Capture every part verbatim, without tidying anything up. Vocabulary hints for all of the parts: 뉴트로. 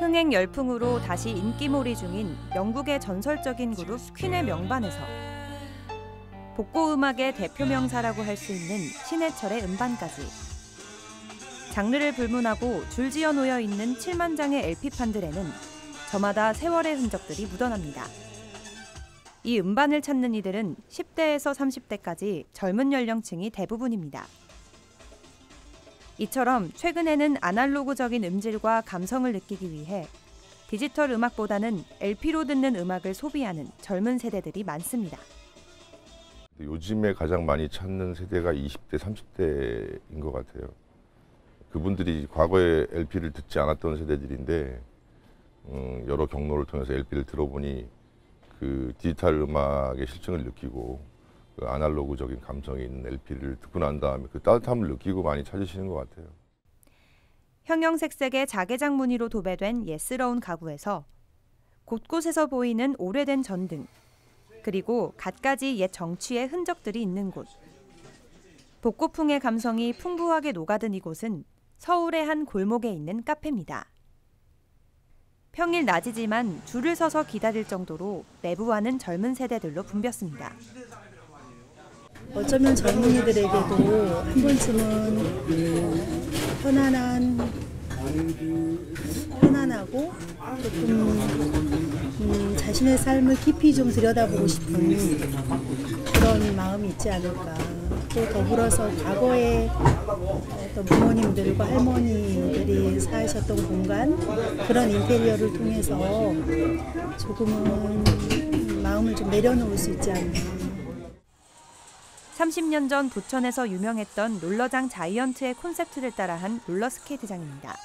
흥행 열풍으로 다시 인기몰이 중인 영국의 전설적인 그룹 퀸의 명반에서 복고 음악의 대표 명사라고 할 수 있는 신해철의 음반까지 장르를 불문하고 줄지어 놓여 있는 칠만 장의 엘피판들에는 저마다 세월의 흔적들이 묻어납니다. 이 음반을 찾는 이들은 십 대에서 삼십 대까지 젊은 연령층이 대부분입니다. 이처럼 최근에는 아날로그적인 음질과 감성을 느끼기 위해 디지털 음악보다는 엘피로 듣는 음악을 소비하는 젊은 세대들이 많습니다. 요즘에 가장 많이 찾는 세대가 이십 대, 삼십 대인 것 같아요. 그분들이 과거에 엘피를 듣지 않았던 세대들인데 음, 여러 경로를 통해서 엘피를 들어보니 그 디지털 음악의 실증을 느끼고 그 아날로그적인 감성이 있는 엘피를 듣고 난 다음에 그 따뜻함을 느끼고 많이 찾으시는 것 같아요. 형형색색의 자개장 무늬로 도배된 예스러운 가구에서 곳곳에서 보이는 오래된 전등, 그리고 갖가지 옛 정취의 흔적들이 있는 곳. 복고풍의 감성이 풍부하게 녹아든 이곳은 서울의 한 골목에 있는 카페입니다. 평일 낮이지만 줄을 서서 기다릴 정도로 내부와는 젊은 세대들로 붐볐습니다. 어쩌면 젊은이들에게도 한 번쯤은 편안한, 편안하고 조금 음, 자신의 삶을 깊이 좀 들여다보고 싶은 그런 마음이 있지 않을까. 또 더불어서 과거에 어떤 부모님들과 할머니들이 사셨던 공간, 그런 인테리어를 통해서 조금은 마음을 좀 내려놓을 수 있지 않을까. 삼십 년 전 부천에서 유명했던 롤러장 자이언트의 콘셉트를 따라한 롤러스케이트장입니다.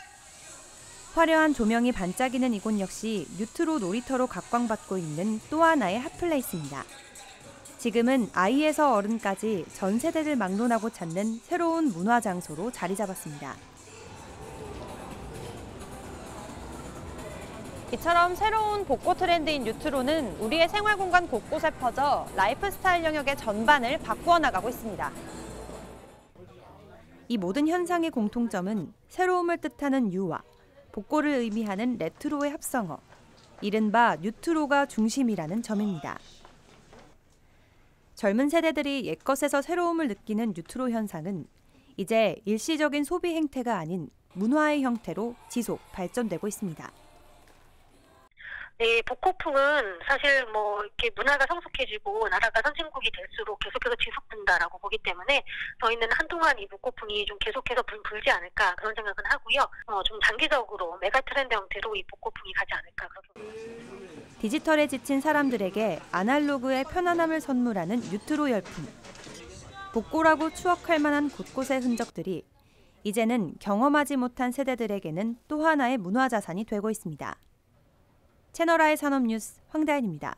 화려한 조명이 반짝이는 이곳 역시 뉴트로 놀이터로 각광받고 있는 또 하나의 핫플레이스입니다. 지금은 아이에서 어른까지 전 세대를 막론하고 찾는 새로운 문화 장소로 자리 잡았습니다. 이처럼 새로운 복고 트렌드인 뉴트로는 우리의 생활 공간 곳곳에 퍼져 라이프스타일 영역의 전반을 바꾸어 나가고 있습니다. 이 모든 현상의 공통점은 새로움을 뜻하는 유와 복고를 의미하는 레트로의 합성어, 이른바 뉴트로가 중심이라는 점입니다. 젊은 세대들이 옛것에서 새로움을 느끼는 뉴트로 현상은 이제 일시적인 소비 행태가 아닌 문화의 형태로 지속 발전되고 있습니다. 네, 복고풍은 사실 뭐 이렇게 문화가 성숙해지고 나라가 선진국이 될수록 계속해서 지속된다라고 보기 때문에 저희는 한동안 이 복고풍이 좀 계속해서 불, 불지 않을까 그런 생각은 하고요. 어, 좀 장기적으로 메가 트렌드 형태로 이 복고풍이 가지 않을까 그렇게 생각합니다. 디지털에 지친 사람들에게 아날로그의 편안함을 선물하는 뉴트로 열풍. 복고라고 추억할 만한 곳곳의 흔적들이 이제는 경험하지 못한 세대들에게는 또 하나의 문화 자산이 되고 있습니다. 채널아이 산업뉴스 황다현입니다.